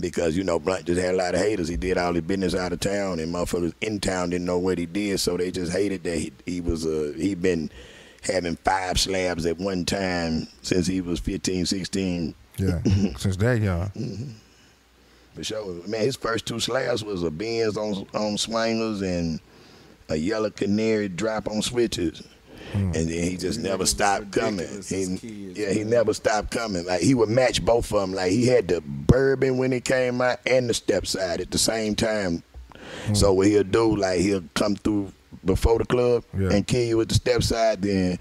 because, you know, Blount just had a lot of haters. He did all his business out of town, and motherfuckers in town didn't know what he did, so they just hated that he'd been having 5 slabs at one time since he was 15, 16. Yeah, since that young. Mm-hmm. For sure. Man, his first 2 slabs was a Benz on swangers and a yellow canary drop on switches. Mm. And then he just never stopped coming. He never stopped coming. Like, he would match both of them. Like, he had the bourbon when it came out and the step side at the same time. Mm. So what he'll do, like, he'll come through before the club and kill you with the step side. Then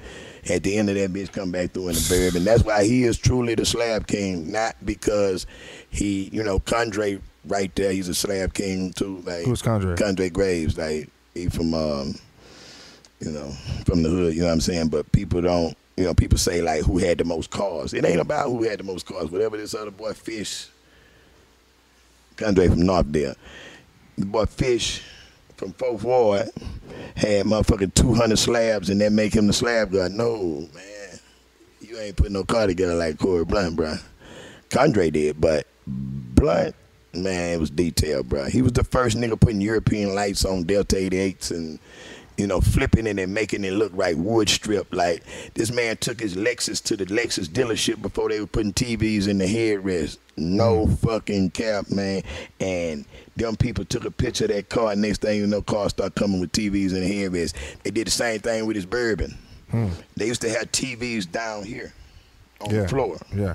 at the end of that bitch, come back through in the bourbon. That's why he is truly the Slab King, not because he, you know, Condre right there, he's a Slab King too. Like, who's Condre? Condre Graves. Like, he from, you know, from the hood, you know what I'm saying? But people don't, you know, people say, like, who had the most cars. It ain't about who had the most cars. Whatever this other boy, Fish, Condre from Northdale, the boy Fish from 4th Ward had motherfucking 200 slabs and that make him the slab guy. No, man, you ain't put no car together like Corey Blount, bro. Condre did, but Blount, man, it was detailed, bro. He was the first nigga putting European lights on Delta 88s and, you know, flipping it and making it look right, wood strip. Like, this man took his Lexus to the Lexus dealership before they were putting TVs in the headrest. No fucking cap, man. And them people took a picture of that car, and next thing you know, cars start coming with TVs in the headrest. They did the same thing with his bourbon. Hmm. They used to have TVs down here on the floor. Yeah.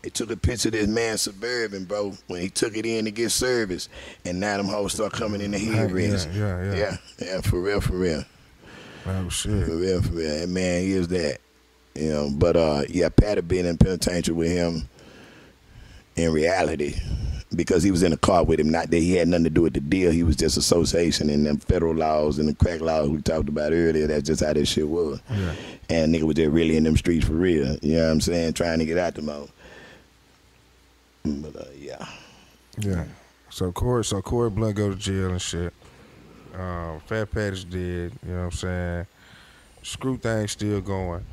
They took a picture of this man's Suburban, bro, when he took it in to get service. And now them hoes start coming in the headrest. Yeah, for real. Oh, shit. For real, and man, he is that. You know, but, yeah, Pat had been in penitentiary with him in reality because he was in a car with him. Not that he had nothing to do with the deal. He was just association and them federal laws and the crack laws we talked about earlier. That's just how this shit was. Yeah. And nigga was just really in them streets for real. You know what I'm saying? Trying to get out the mouth. But yeah. So Corey Blount go to jail and shit. Fat Pat is dead. You know what I'm saying? Screw thing still going.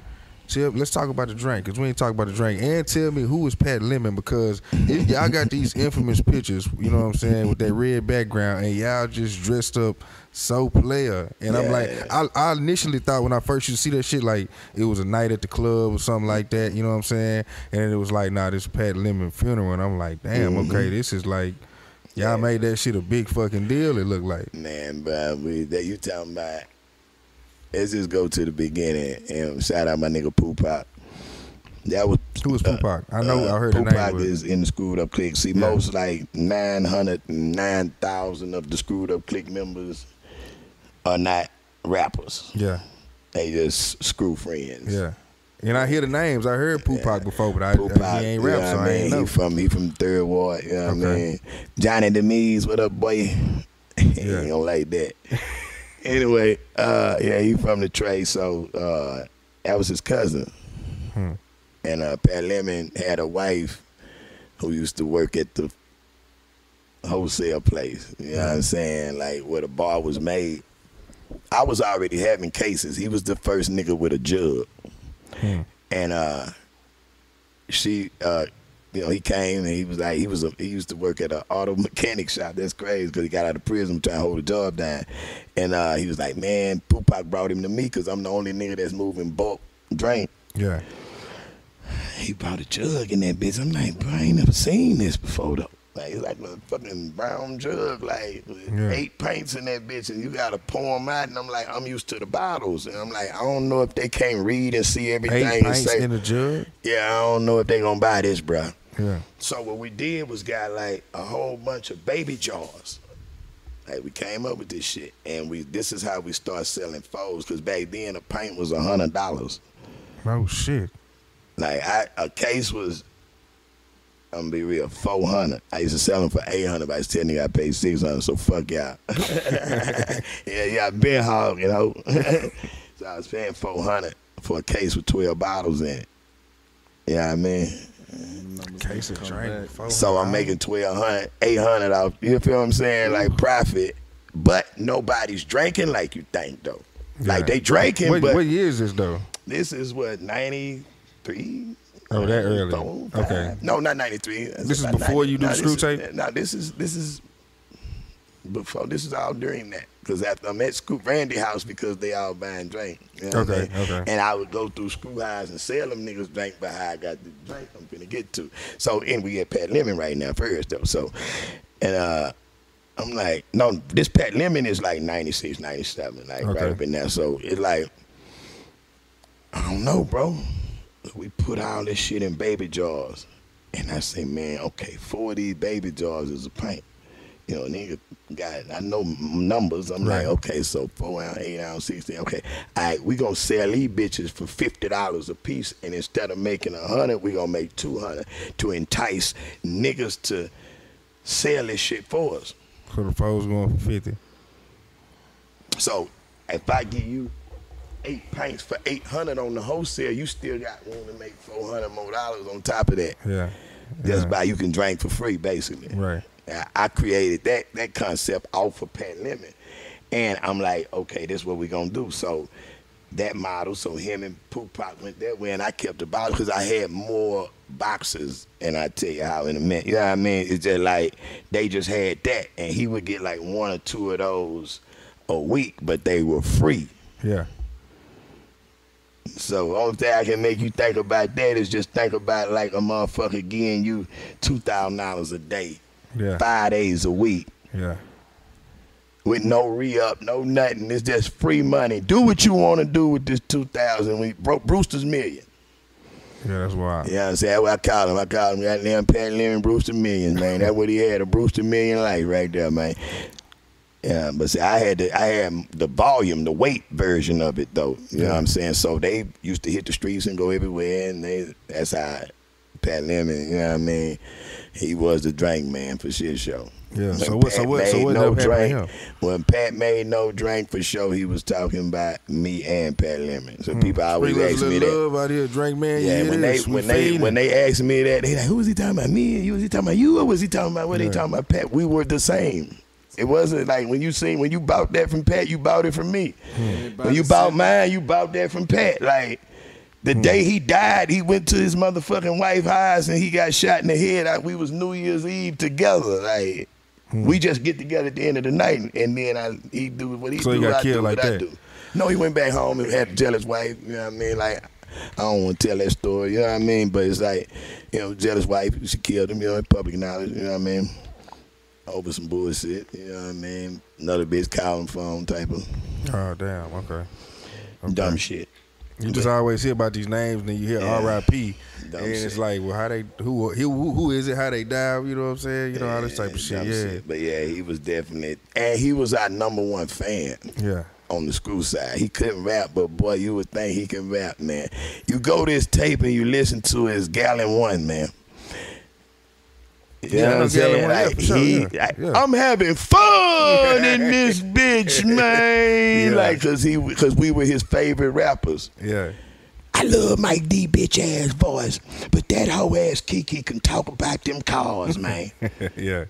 Let's talk about the drink, because we ain't talk about the drink. And tell me who is Pat Lemon, because y'all got these infamous pictures, you know what I'm saying, with that red background, and y'all just dressed up so player. And I'm like, I initially thought when I first used to see that shit, like, it was a night at the club or something like that, you know what I'm saying? And it was like, nah, this is Pat Lemon funeral. And I'm like, damn, okay, this is like, y'all made that shit a big fucking deal, it looked like. Man, but that you talking about. Let's just go to the beginning and shout out my nigga Pooh Pac. Who was Pooh Pac? I know I heard the name. Pooh Pac is in the Screwed Up Clique. See, most like 909,000 of the Screwed Up Clique members are not rappers. Yeah. They just screw friends. Yeah. And I hear the names. I heard Pooh Pac before, but he ain't rap, so I ain't know. He from 3rd Ward, you know what I mean? Johnny Demise, what up, boy? He ain't gonna like that. Anyway, he from Detroit, so that was his cousin. Hmm. And Pat Lemon had a wife who used to work at the wholesale place, you know what I'm saying, like where the bar was made. I was already having cases. He was the first nigga with a jug. Hmm. And you know, he came and he was like, he used to work at an auto mechanic shop. That's crazy, because he got out of prison trying to hold a job down. And he was like, man, Pooh Pac brought him to me because I'm the only nigga that's moving bulk drink. Yeah. He brought a jug in that bitch. I'm like, bro, I ain't never seen this before, though. Like, it's like a fucking brown jug, like 8 pints in that bitch, and you got to pour them out. And I'm like, I'm used to the bottles. And I'm like, I don't know if they can't read and see everything. 8 pints in the jug? Yeah, I don't know if they going to buy this, bro. Yeah. So what we did was got like a whole bunch of baby jars. Like, we came up with this shit, and this is how we start selling foes, because back then a pint was $100. Oh, shit. Like, a case was, I'm gonna be real, 400. I used to sell them for 800, but I was telling you I paid 600, so fuck y'all. Y'all been hog, you know. So I was paying 400 for a case with 12 bottles in it. You know what I mean? Case of drink. So I'm making 1,200, 800 off, you feel what I'm saying? Like profit, but nobody's drinking like you think, though. Yeah. Like, they drinking, but. What year is this, though? This is what, 93? Oh, that early. Okay. No, not 93. That's this is before 90. You do the Screw tape? No, this is before. This is all during that. Because after I met Scoop Randy's house, because they all buying drink. You know okay, I mean? Okay. And I would go through Scoop Highs and sell them niggas drink by how I got the drink I'm finna get to. So, and we at Pat Lemon right now first, though. So, and I'm like, no, this Pat Lemon is like 96, 97, like okay. Right up in there. So it's like, I don't know, bro. We put all this shit in baby jars. And I say, man, okay, 4 of these baby jars is a pint. You know, nigga got, I know numbers. I'm right. Like, okay, so 4 ounce, 8 ounce, 16. Okay, all right, we gonna sell these bitches for $50 a piece, and instead of making 100, we gonna make 200 to entice niggas to sell this shit for us. So the foes going for 50. So if I give you 8 pints for 800 on the wholesale, you still got room to make $400 more on top of that. Yeah. That's by you can drink for free, basically. Right. I created that concept off of Pat Lemon, and I'm like, okay, this is what we gonna do. So that model, so him and Pooh Pac went that way, and I kept the bottle because I had more boxes, and I tell you how in a minute. You know what I mean? It's just like they just had that, and he would get like 1 or 2 of those a week, but they were free. Yeah. So only thing I can make you think about that is just think about like a motherfucker giving you $2,000 a day, yeah. 5 days a week, yeah, with no re-up, no nothing. It's just free money. Do what you want to do with this 2,000. We broke Brewster's Million. Yeah, that's wild. Yeah, you know what I'm saying? That's what I call him. I call him goddamn Pat Lemon Brewster Million, man. That's what he had, a Brewster Million life right there, man. Yeah, but see, I had the volume, the weight version of it, though. You know what I'm saying? So they used to hit the streets and go everywhere, and that's how Pat Lemon, you know what I mean? He was the drink man for shit show. Yeah. So what? When Pat made no drink for show, he was talking about me and Pat Lemon. So people always ask me that. Love out here, drink man. Yeah. When they ask me that, they like, who was he talking about? Me? You was he talking about you? Or was he talking about what? They talking about Pat? We were the same. It wasn't like when you bought that from Pat, you bought it from me. When you bought mine, you bought that from Pat. Like the day he died, he went to his motherfucking wife's house and he got shot in the head. We was New Year's Eve together. Like we just get together at the end of the night, and then he do what he do. I do what I do. No, he went back home and had to tell his wife. You know what I mean? Like, I don't want to tell that story. You know what I mean? But it's like, you know, jealous wife, she killed him. You know, public knowledge. You know what I mean? Over some bullshit, you know what I mean? Another bitch calling phone type of. Oh damn, okay. Dumb shit. You just always hear about these names, and then you hear R.I.P. And it's like, well, how they, who is it? How they die? You know what I'm saying? You know all this type of shit. Yeah, but yeah, he was definitely, and he was our #1 fan. Yeah. On the Screw side, he couldn't rap, but boy, you would think he can rap, man. You go to his tape and you listen to his Gallon One, man. You know what I'm saying? Like, sure, I'm having fun in this bitch, man. Yeah. Like, cause we were his favorite rappers. Yeah. I love Mike D bitch ass voice, but that hoe ass Kiki can talk about them cars, man. Yeah.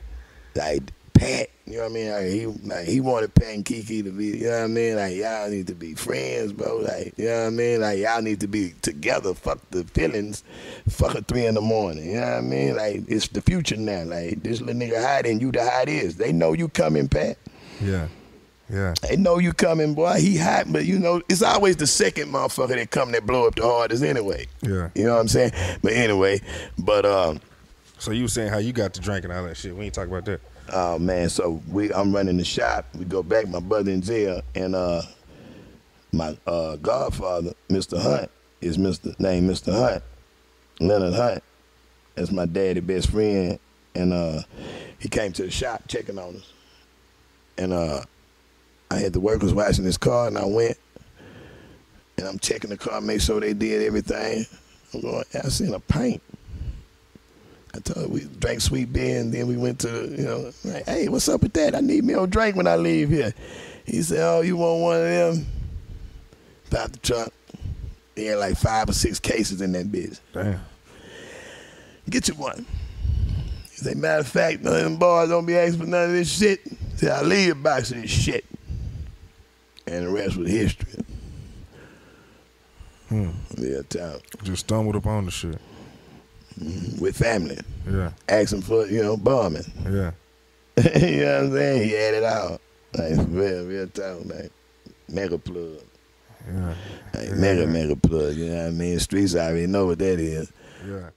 Like Pat, you know what I mean? Like, he wanted Pat and Kiki to be, you know what I mean? Like, y'all need to be friends, bro. Like, you know what I mean? Like, y'all need to be together. Fuck the feelings. Fuck at 3 in the morning. You know what I mean? Like, it's the future now. Like, this little nigga hiding, you the hot is. They know you coming, Pat. Yeah. Yeah. They know you coming, boy. He hot, but you know, it's always the second motherfucker that come that blow up the hardest anyway. Yeah. You know what I'm saying? But anyway, so you were saying how you got to drink and all that shit. We ain't talking about that. Oh man, so I'm running the shop. We go back, my brother in jail, and my godfather, Mr. Hunt, is Mr. Hunt, Leonard Hunt. That's my daddy's best friend, and he came to the shop checking on us. And I had the workers watching his car, and I went, and I'm checking the car, make sure they did everything. I'm going, I seen a pint. I told her we drank sweet beer, and then we went to, you know, like, hey, what's up with that? I need me a drink when I leave here. He said, oh, you want one of them? Popped the trunk. He had like 5 or 6 cases in that bitch. Damn. Get you one. He said, matter of fact, none of them boys don't be asking for none of this shit. He said, I leave a box of this shit. And the rest was history. Yeah, time. Just stumbled upon the shit. with family. Yeah. Asking for, you know, bombing. Yeah. You know what I'm saying? He had it all. Like, real talk, like, mega plug. Yeah. Like, mega plug, you know what I mean? Streets, I already know what that is. Yeah.